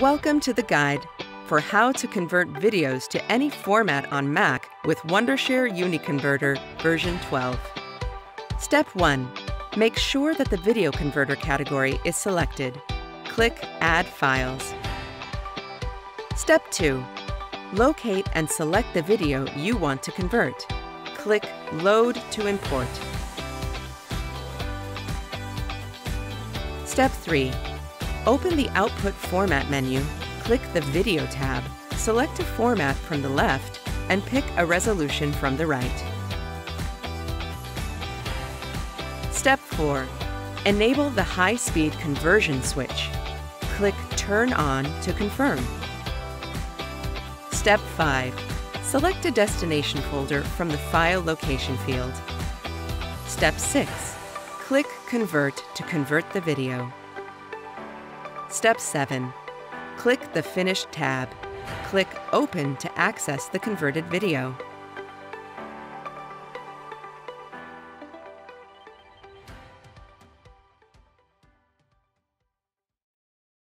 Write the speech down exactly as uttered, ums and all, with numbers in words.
Welcome to the guide for how to convert videos to any format on Mac with Wondershare UniConverter version twelve. Step one. Make sure that the video converter category is selected. Click Add Files. Step two. Locate and select the video you want to convert. Click Load to import. Step three. Open the Output Format menu, click the Video tab, select a format from the left, and pick a resolution from the right. Step four. Enable the High-Speed Conversion switch. Click Turn On to confirm. Step five. Select a destination folder from the File Location field. Step six. Click Convert to convert the video. Step seven. Click the Finish tab. Click Open to access the converted video.